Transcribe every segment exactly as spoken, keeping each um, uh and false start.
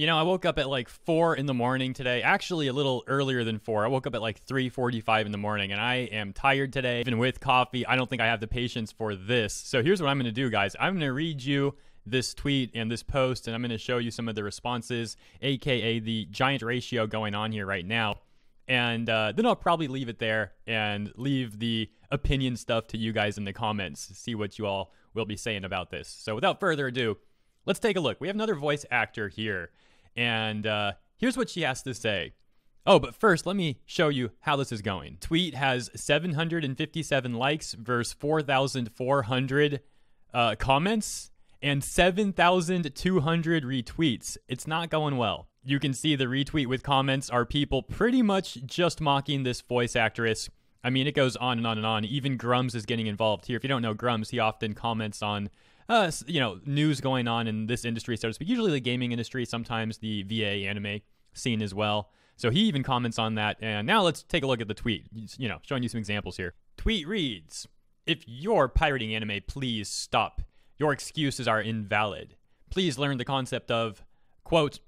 You know, I woke up at like four in the morning today, actually a little earlier than four. I woke up at like three forty-five in the morning, and I am tired today. Even with coffee, I don't think I have the patience for this. So here's what I'm going to do, guys. I'm going to read you this tweet and this post, and I'm going to show you some of the responses, aka the giant ratio going on here right now. And uh, then I'll probably leave it there and leave the opinion stuff to you guys in the comments, see what you all will be saying about this. So without further ado, let's take a look. We have another voice actor here, and uh, here's what she has to say. Oh, but first, let me show you how this is going. Tweet has seven hundred fifty-seven likes versus four thousand four hundred uh, comments and seven thousand two hundred retweets. It's not going well. You can see the retweet with comments are people pretty much just mocking this voice actress. I mean, it goes on and on and on. Even Grums is getting involved here. If you don't know Grums, he often comments on Uh, you know, news going on in this industry, so to speak, usually the gaming industry, sometimes the V A anime scene as well. So he even comments on that. And now let's take a look at the tweet, you know, showing you some examples here. Tweet reads, "If you're pirating anime, please stop. Your excuses are invalid. Please learn the concept of, quote,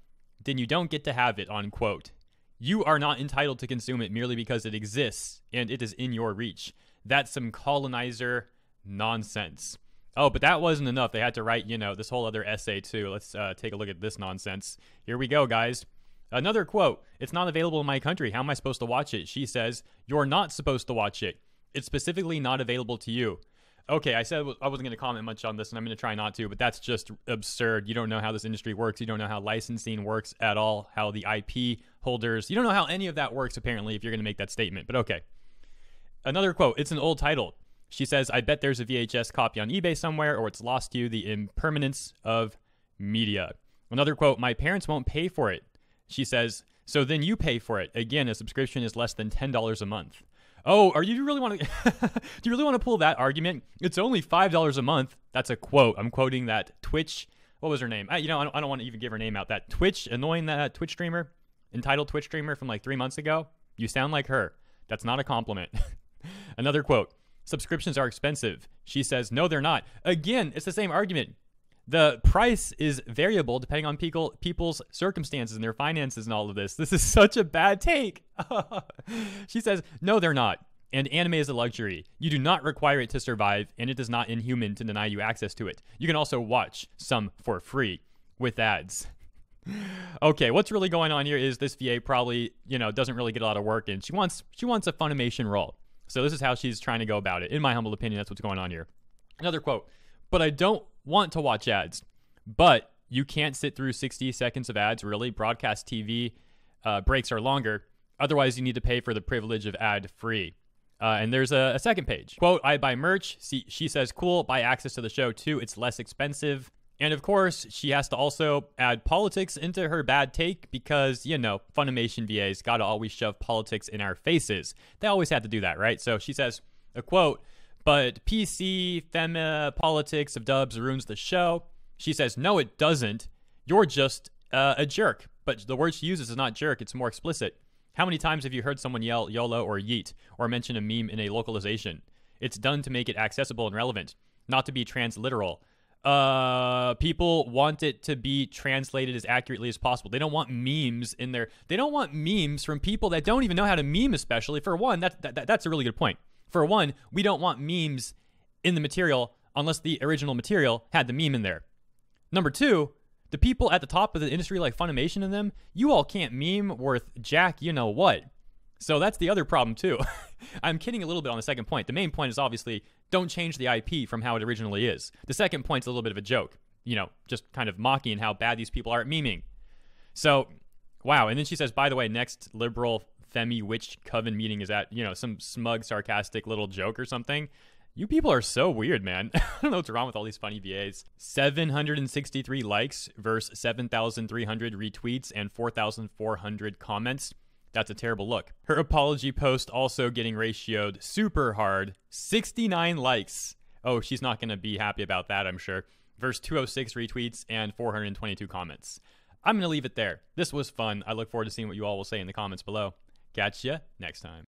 then you don't get to have it, unquote. You are not entitled to consume it merely because it exists and it is in your reach. That's some colonizer nonsense." Oh, but that wasn't enough. They had to write, you know, this whole other essay too. Let's uh, take a look at this nonsense. Here we go, guys. Another quote. "It's not available in my country. How am I supposed to watch it?" She says, "You're not supposed to watch it. It's specifically not available to you." Okay, I said I wasn't going to comment much on this, and I'm going to try not to, but that's just absurd. You don't know how this industry works. You don't know how licensing works at all, how the I P holders, you don't know how any of that works, apparently, if you're going to make that statement, but okay. Another quote. It's an old title. She says, "I bet there's a V H S copy on eBay somewhere, or it's lost to you, the impermanence of media." Another quote, "My parents won't pay for it." She says, "So then you pay for it." Again, a subscription is less than ten dollars a month. Oh, are you really want to, do you really want to pull that argument? It's only five dollars a month. That's a quote. I'm quoting that Twitch, what was her name? I, you know, I don't, I don't want to even give her name out. That Twitch, annoying that Twitch streamer, entitled Twitch streamer from like three months ago. You sound like her. That's not a compliment. Another quote. "Subscriptions are expensive." She says, "No, they're not." Again, it's the same argument. The price is variable depending on people, people's circumstances and their finances and all of this. This is such a bad take. She says, "No, they're not. And anime is a luxury. You do not require it to survive, and it is not inhuman to deny you access to it. You can also watch some for free with ads." Okay, what's really going on here is this V A probably, you know, doesn't really get a lot of work, and she wants she wants a Funimation role. So this is how she's trying to go about it. In my humble opinion, that's what's going on here. Another quote, "But I don't want to watch ads." But you can't sit through sixty seconds of ads, really. Broadcast T V uh, breaks are longer. Otherwise, you need to pay for the privilege of ad-free. Uh, and there's a, a second page. Quote, "I buy merch." See, she says, "Cool, buy access to the show too. It's less expensive." And of course, she has to also add politics into her bad take because, you know, Funimation V As got to always shove politics in our faces. They always had to do that, right? So she says, a quote, "But P C, fema, politics of dubs ruins the show." She says, "No, it doesn't. You're just uh, a jerk." But the word she uses is not jerk. It's more explicit. "How many times have you heard someone yell YOLO or yeet or mention a meme in a localization? It's done to make it accessible and relevant, not to be transliteral." Uh, people want it to be translated as accurately as possible. They don't want memes in there. They don't want memes from people that don't even know how to meme, especially. For one, that, that, that's a really good point. For one, we don't want memes in the material unless the original material had the meme in there. Number two, the people at the top of the industry like Funimation and them, you all can't meme worth jack you know what. So that's the other problem too. I'm kidding a little bit on the second point. The main point is obviously don't change the I P from how it originally is. The second point's a little bit of a joke, you know, just kind of mocking how bad these people are at memeing. So, wow. And then she says, by the way, next liberal femi witch coven meeting is at, you know, some smug, sarcastic little joke or something. You people are so weird, man. I don't know what's wrong with all these funny V As. seven hundred sixty-three likes versus seven thousand three hundred retweets and four thousand four hundred comments. That's a terrible look. Her apology post also getting ratioed super hard. sixty-nine likes. Oh, she's not going to be happy about that, I'm sure. Verse two oh six retweets and four hundred twenty-two comments. I'm going to leave it there. This was fun. I look forward to seeing what you all will say in the comments below. Catch ya next time.